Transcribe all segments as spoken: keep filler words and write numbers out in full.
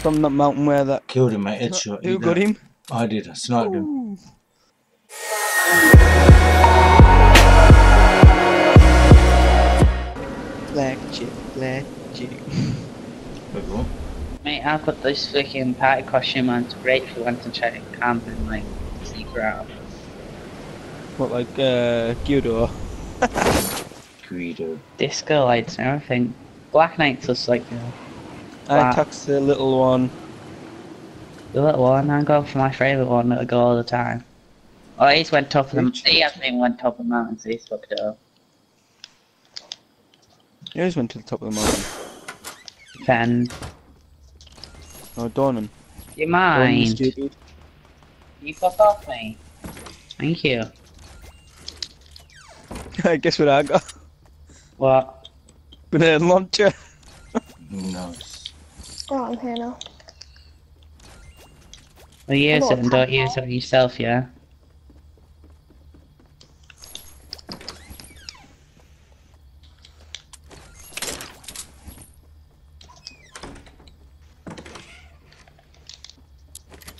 from the mountain where that killed him, mate. Headshot. Who got him? I did. I sniped him. Black chick, black chick. Mate, I put this freaking party costume on to break if you want to try to camp and like sneak around. What, like uh, Guido? Guido. Disco lights and everything. Black Knights looks like. You know, I tucked the little one. The little one? I'm going for my favourite one that I go all the time. Oh, he's went top of the mountains. He hasn't even went top of the mountains, he's fucked up. He always went to the top of the mountain. Fen. Oh, Donnan. You mind? Donnan, you fuck off me. Thank you. I guess what I got. What? Grenade launcher. Nice. Oh, I'm here now. Well, use it and don't use it on yourself, yeah?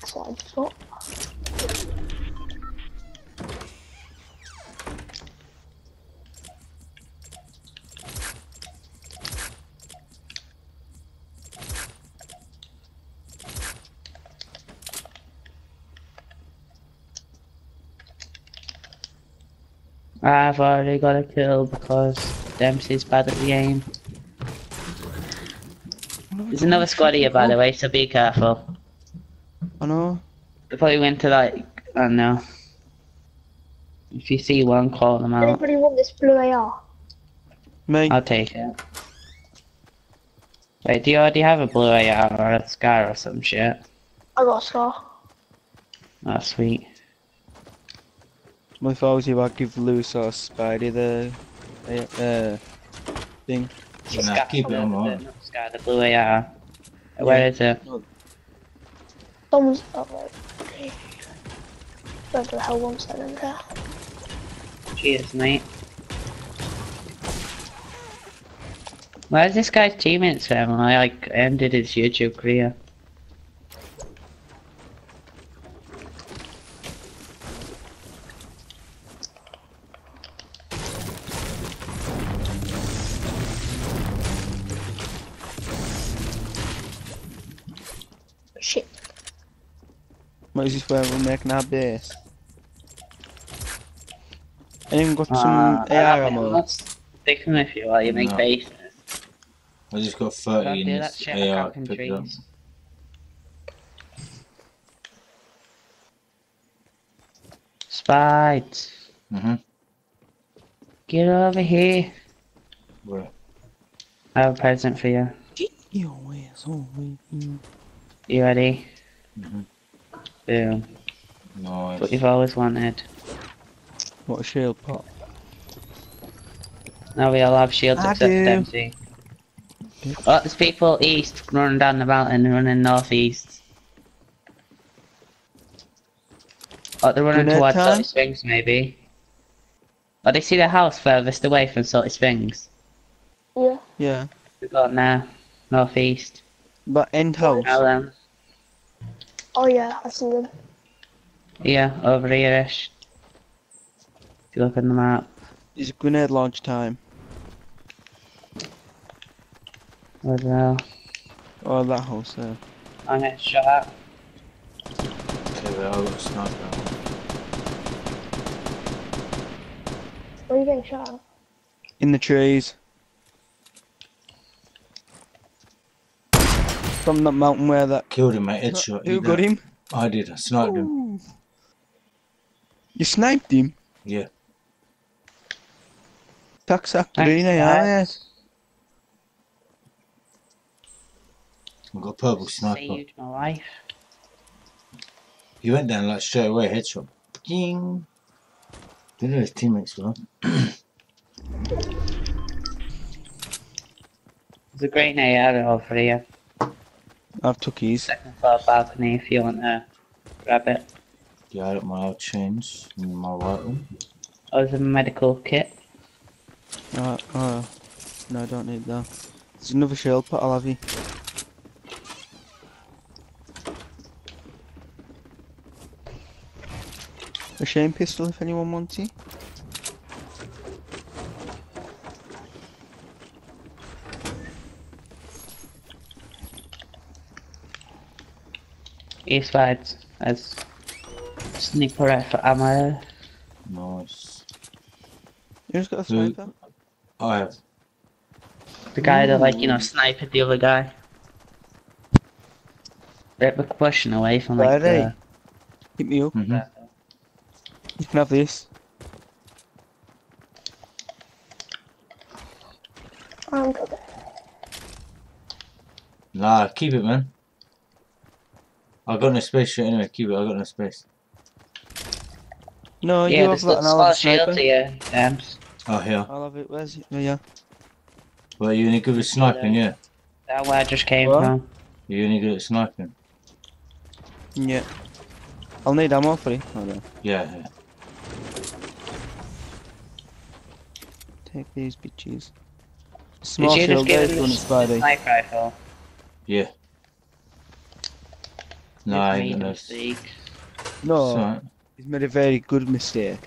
That's what I thought. I've already got a kill because Dempsey's bad at the game. There's another squad here, by the way, so be careful. I know. They probably went to like, I don't know. If you see one, call them out. Anybody want this blue A R? Me. I'll take it. Wait, do you already have a blue A R or a Scar or some shit? I got a Scar. Oh, sweet. If I was you, I'd give Lewis or Spidey the uh, thing. Nah, Scar, keep it on the, not Scar, the blue A R. Where yeah. is it? Someone's up there. Where the hell wants that in there? Cheers, mate. Where's this guy's teammates from? I like ended his YouTube career. Shit. What is this where we're making our base? Anyone got uh, some A R ammo? Stick them if you like, you make no. bases. I just got thirty in this A R picked up. Spides. Mm-hmm. Get over here. Where? I have a present for you. Get your ass over here. You ready? Mm-hmm. Boom. Nice. That's what you've always wanted. What a shield pot. Now we all have shields I except for Dempsey. Oh, there's people east running down the mountain and running northeast. Oh, they're running towards Salty Springs maybe. Oh, they see the house furthest away from Salty Springs. Yeah. Yeah. We've got now. Northeast. But end house. Oh, oh yeah, I see them. Yeah, over here-ish. If you look on the map. It's grenade launch time. Where the hell? Oh, that house there. I'm gonna shut up. Okay, they all look sniper. Where are you getting shot at? In the trees. From that mountain where that killed him, mate. Headshot. Who got him? I did. I sniped Ooh. him. You sniped him? Yeah. Tucks up green, yes. We've got a purple sniper. Saved my life. He went down like straight away. Headshot. Ding. Didn't know his teammates were. There's a green A R over here. I've took his. Second floor balcony if you want to grab it. Yeah, I don't mind. I'll change in my right one. Oh, there's a medical kit. Uh, uh, no, I don't need that. There's another shield, but I'll have you. a shame pistol if anyone wants it. Ich war jetzt als Sniper for ammo. Nice. You just got a sniper? The, I have. The guy Ooh. that, like, you know, sniped the other guy. Rip the question away from, like, the... Hit me up. Mm-hmm. You can have this. I'm good. Nah, keep it, man. I got no space shit anyway, keep it, I got no space. No, yeah, you have that and I'll have a sniper. Here. Oh, here. I love it, where's it? Oh, yeah. Well, you're only good with sniping, yeah? That's where I just came what? from. You're only good at sniping. Yeah. I'll need ammo for you. Oh, no. Yeah, yeah. Take these bitches. Small shield guys on the Spidey. Sniper rifle? Yeah. No, I ain't gonna... No, so, he's made a very good mistake.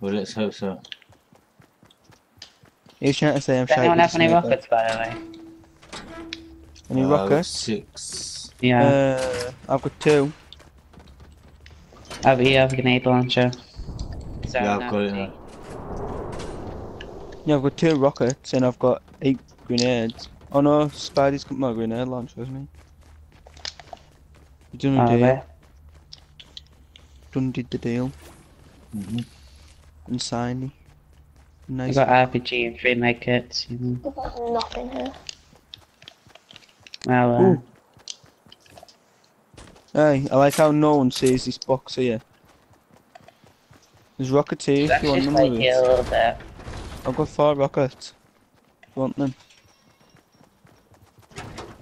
Well, let's hope so. He was trying to say I'm shy. Does anyone have any rockets, by the way? Any uh, rockets? Six. Yeah. Uh, I've got two. Over here, I have a grenade launcher. So yeah, I've got it now. Yeah, I've got two rockets and I've got eight grenades. Oh no, Spidey's got my grenade launcher, hasn't he? Done a deal. Done did the deal. Mm-hmm. And signy. Nice. I got R P G and three med kits. You know. I've got nothing here. Well, uh... Hey, I like how no one sees this box here. There's rockets here if you want them. Here I've got four rockets. You want them?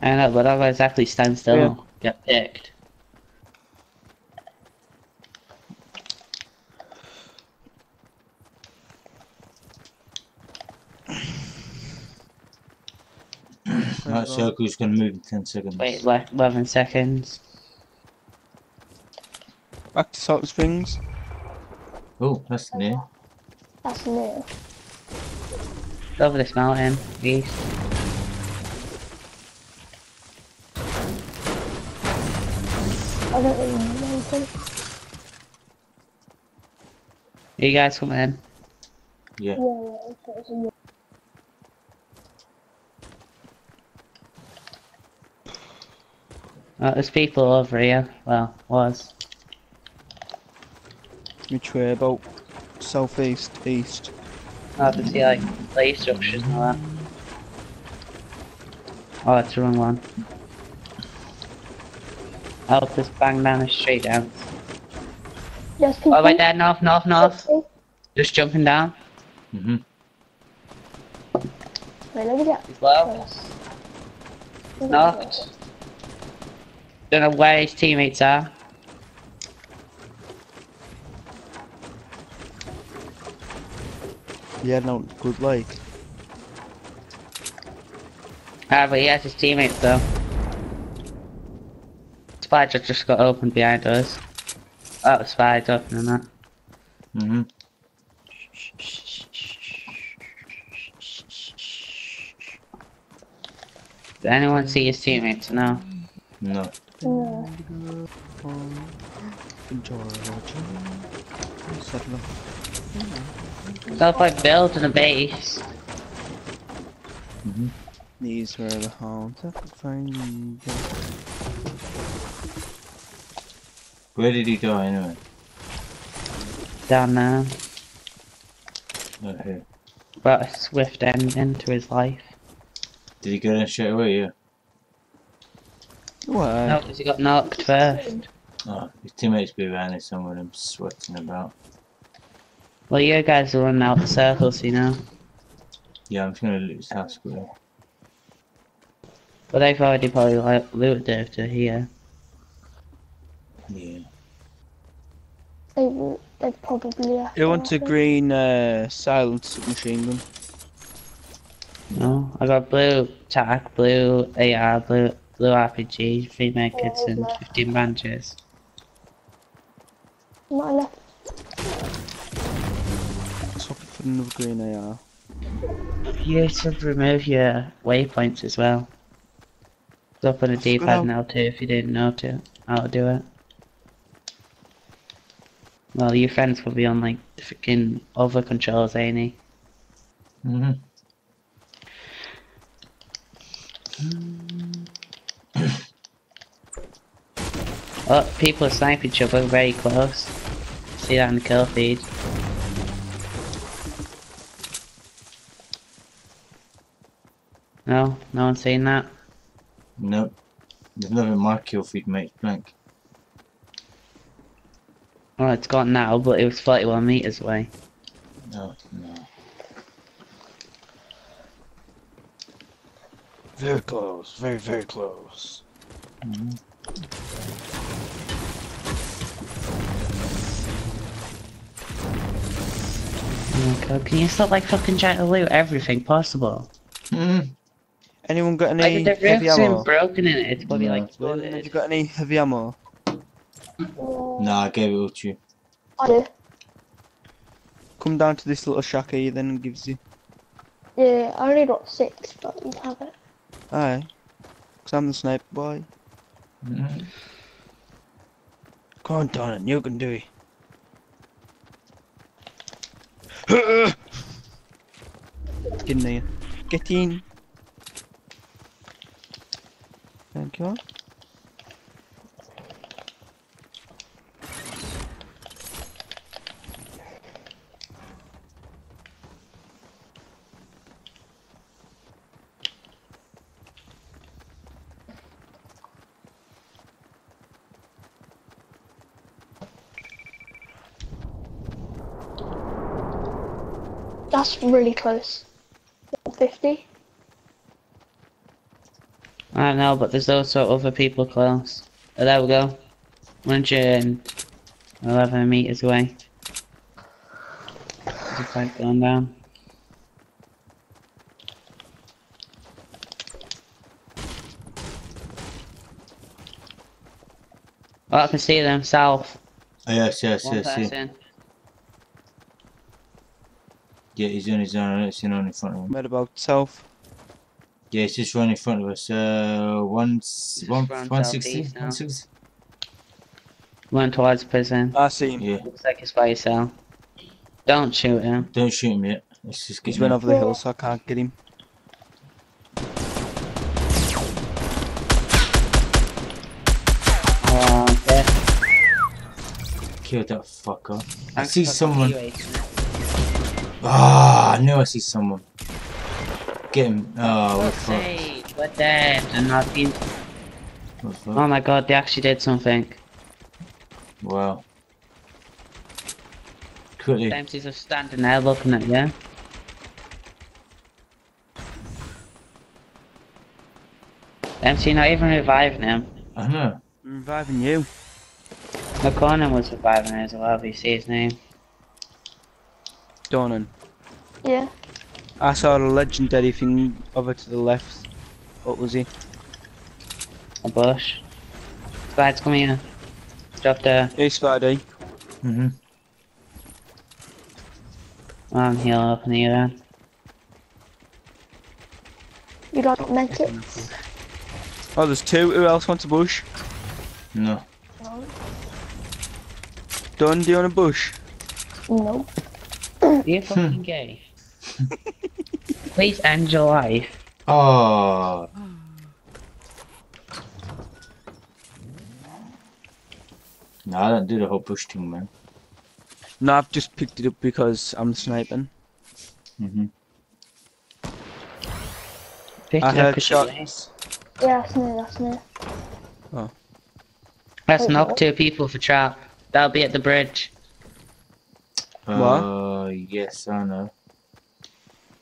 I don't know, but I'll exactly stand still. Yeah. Get picked. That circle's gonna move in ten seconds. Wait, like eleven seconds. Back to Salt Springs. Oh, that's new. That's new. Over this mountain, east. I don't really know anything. Are you guys coming in? Yeah. Yeah, yeah. Oh, there's people over here. Well, was. Which way? About southeast, east. I have to see like play structures and all that. Oh, that's the wrong one. I'll just bang down and straight down. Yes, oh, right there, north, north, north. Yes, just jumping down. Mm-hmm. Wait, let me get well. North. Don't know where his teammates are. Yeah, no good like. Ah, but he has his teammates though. Spider just got opened behind us. Oh, the Spider's opening that. Mm-hmm. Did anyone see his teammates now? No. No. Stuff like build in a base. Mm-hmm. These were the homes I could find. Where did he go anyway? Down there. Not here. Brought a swift end into his life. Did he go down straight away? Yeah. What? No, because he got knocked first. Oh, his teammates be around here somewhere, I'm sweating about. Well, you guys are running out the circles, you know. Yeah, I'm just gonna loot his house quickly. But they've already probably like, looted it to here. Yeah. They, they probably left. Who wants a green uh, silenced machine gun? No, I got blue tac, blue A R, blue blue R P G, three medkits, and fifteen branches. My left. of green they are. You should remove your waypoints as well. It's up on the D-pad now too, if you didn't know to how to do it. Well, your friends will be on like the freaking other controls, ain't he? Mhm. Mm. Oh, people snipe each other very close. See that in the kill feed. No? No one's seen that? Nope. There's nothing in my kill feed, mate. Blank. Well, it's gone now, but it was forty-one meters away. No, no. Very close, very, very close. Mm-hmm. Oh my god, can you stop like fucking trying to loot everything possible? Mm-hmm. Anyone got any like, the heavy ammo? Broken in it, it's probably, no. Like, well, have you got any heavy ammo? No, I gave it all to you. I do. Come down to this little shack here then and gives you. Yeah, I only got six, but you have it. Aye. Because I'm the sniper boy. Mm-hmm. Come on, Donnan, you can do it. Get in there. Get in. Thank you. That's really close. fifty. I don't know, but there's also other people close. Oh, there we go. one hundred eleven meters away. There's a fight going down. Oh, I can see them south. Oh, yes, yes, One yes, person. yes. Yeah, he's on his own, I don't see none in front of him. What about south? Yeah, it's just right in front of us. Uh, one, one, one sixty, one sixty. One towards prison. I see him. Yeah. Looks like he's by himself. Don't shoot him. Don't shoot him yet. Let's just get he's him. He's went over the hill, so I can't get him. Oh, yeah. Killed that fucker. I, I see someone. Ah, oh, I knew I see someone. Get him. Oh, what the fuck. We're dead and not in. Oh my god, they actually did something. Wow. Quickly. Dempsey's just standing there looking at you. Dempsey not even reviving him. I know. I'm reviving you. McConnell was reviving as well, if you see his name. Donnan. Yeah. I saw a legendary thing over to the left. What was he? A bush. Spide's coming here. Drop there. Hey, Spidey. Mhm. Oh, I'm healing up in here then. You got medkits? Oh, there's two. Who else wants a bush? No. No. Don, do you want a bush? No. You're fucking gay. Please end your life. Oh. No, I don't do the whole bush thing, man. No, I've just picked it up because I'm sniping. Mhm. I heard shots. Yeah, that's me. That's me. Oh. Let's knock two people for trap. That'll be at the bridge. What? Uh, yes, I know.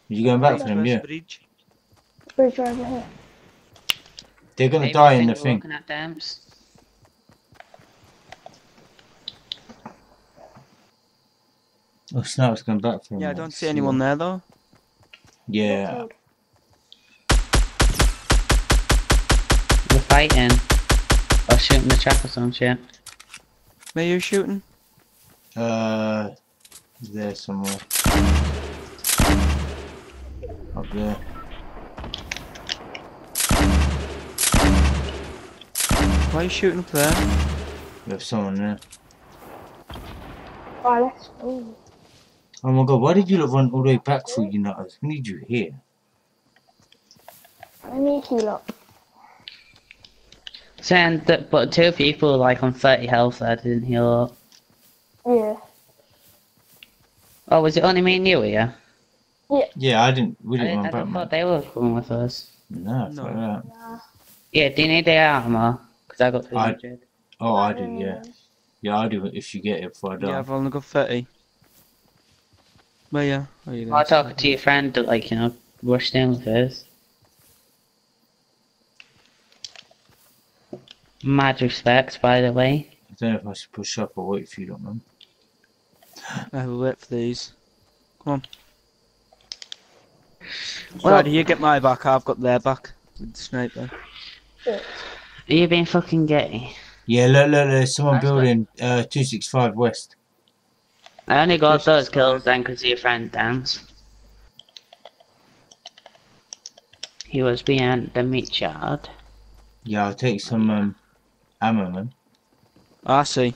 You going back for them, yeah? Bridge. Bridge right over here. They're gonna Maybe die in the thing. At oh, Snap's going back for them. Yeah, I don't see anyone there though. Yeah. We're fighting. Or shooting the trap or some shit. Where are you shooting? Uh, there somewhere. yeah. Why are you shooting up there? There's someone there. Oh, that's cool. Oh my god, why did you run all the way back for you nutters? We need you here. I need you lot. Saying that, but two people like on thirty health there didn't heal up. Yeah. Oh, was it only me and you here? Yeah. Yeah, I didn't. We didn't I, run I back. I thought they were coming with us. No, no. That. Nah. Yeah, do you need the armor? Because I got three hundred. Oh, I do. Yeah. Yeah, I do. If you get it before I die. Yeah, I've only got thirty. But yeah. Are you I talk to your friend that, like, you know, rush down with us. Mad respects, by the way. I don't know if I should push up or wait for you, don't know. I will wait for these. Come on. Well, Friday, you get my back, I've got their back. With the sniper. Are you being fucking gay? Yeah, look, look, there's someone nice building uh, two sixty-five West. I only got those kills then because your friend dance. He was behind the meat yard. Yeah, I'll take some, um... ammo, man. Oh, I see.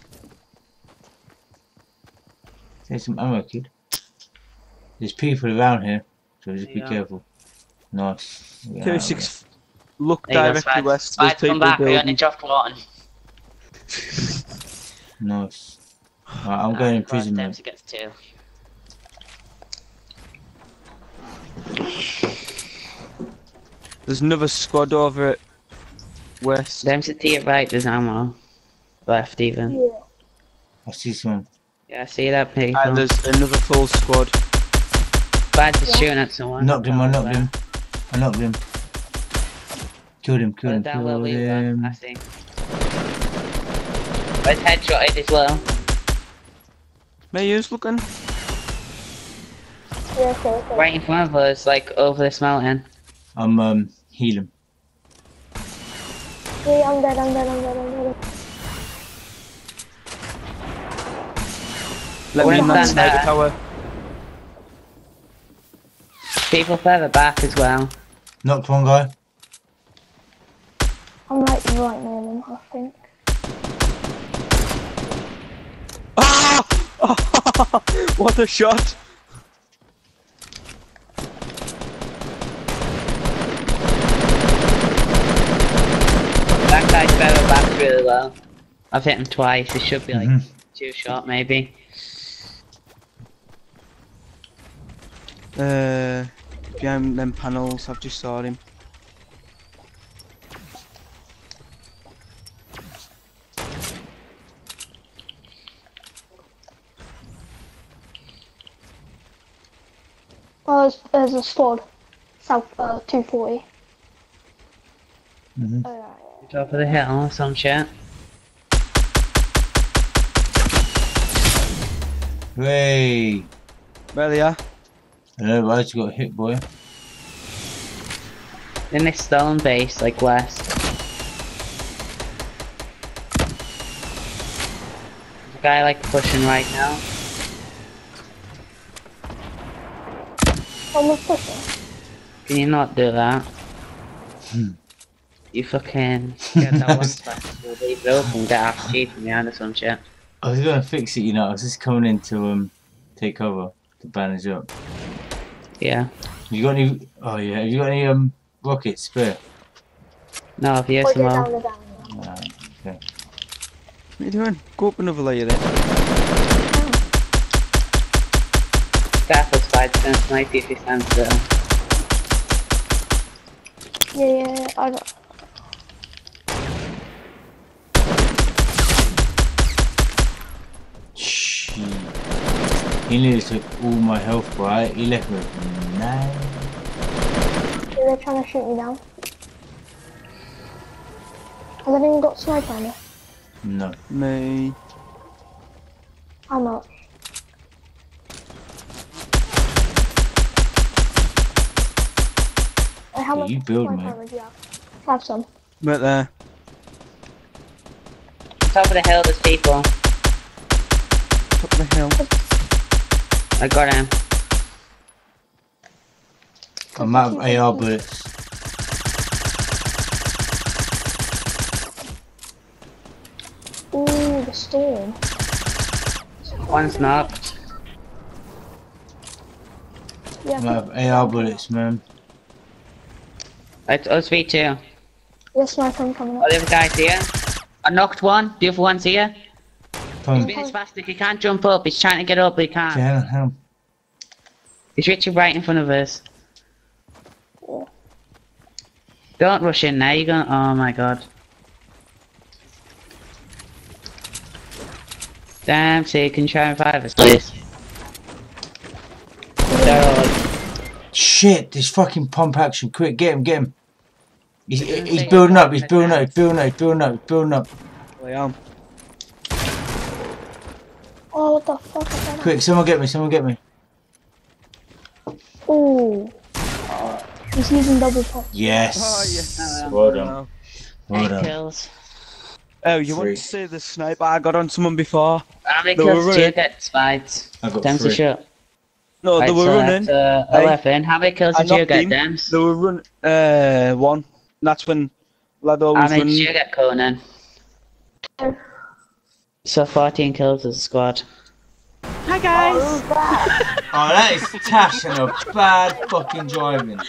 Take some ammo, kid. There's people around here, so just be yeah. careful. Nice. Yeah, two six... Look directly west, there's people back, building. We only nice. Right, I'm going in prison, mate. There's another squad over at west. Them to the right, there's ammo. Left, even. Yeah. I see someone. Yeah, I see that people. And there's another full squad. Bad's yeah. shooting at someone. Knocked him, I knocked him. I knocked him. Killed him, killed him, killed him. I see. I was headshotted as well. May you's looking? Yeah, okay, okay. Right in front of us, like over this mountain. I'm um healing. Yeah, I'm dead, I'm dead, I'm dead, I'm dead. Let me man sniper tower. People further back as well. Knocked one guy. I'm like right near them, I think. Ah! Oh, what a shot! That guy's better back really well. I've hit him twice, it should be like mm-hmm. two shot maybe. Uh, behind them panels, I've just saw him. Oh, there's, there's a squad. South, uh, two forty. Mm-hmm. Oh, yeah, yeah. Top of the hill or some shit. Hey! Where they are? I don't know, I just got hit, boy. In this stone base, like west. There's a guy, like, pushing right now. Can you not do that? Hmm. You fucking get that one fast, you'll leave it open, get R P G from behind or some shit. I was gonna fix it, you know, I was just coming in to um take over, to bandage up. Yeah. You got any oh yeah, have you got any um rockets spare? No, I've used them all. Alright, okay. What are you doing? Go up another layer there. Satisfied since ninety percent still. Yeah, yeah, I got. Shh. He nearly took all my health, right? He left me with nine. Yeah, they're trying to shoot me down. Has anyone got sniper on me? No. Me. I'm not. How yeah, you build, mate. Yeah. Have some. Right there. Top of the hill, there's people. Top of the hill. I got him. I'm out of A R bullets. Ooh, the storm. One snap. Yeah. I'm out of A R bullets, man. It's us V two. Yes, my friend coming up. Oh, the other guy's here. I knocked one, the other one's here. He's been as fast as he can't jump up, he's trying to get up, but he can't. Yeah, how? He's literally right in front of us. Yeah. Don't rush in there, you're gonna. Oh my god. Damn, so you can try and revive us, please. Shit, this fucking pump action, quick, get him, get him. He's, he's building up, he's building up, he's building up, he's building up, he's building up. Oh, what the fuck? Quick, someone get me, someone get me. Ooh. He's using double pop. Yes. Oh, yes. Oh, well done. Well done. Eight well done. kills. Oh, you three. Want to see the sniper I got on someone before? How many kills do you get, Spides? I got Damn three. Sure. No, right, they were so running. Uh, eleven. How many kills did you get, Dems? They were running. Uh, one. And that's when Lado was running. How many did you get, Conan? So fourteen kills as a squad. Hi guys. Oh, that is Tash and a bad fucking driving.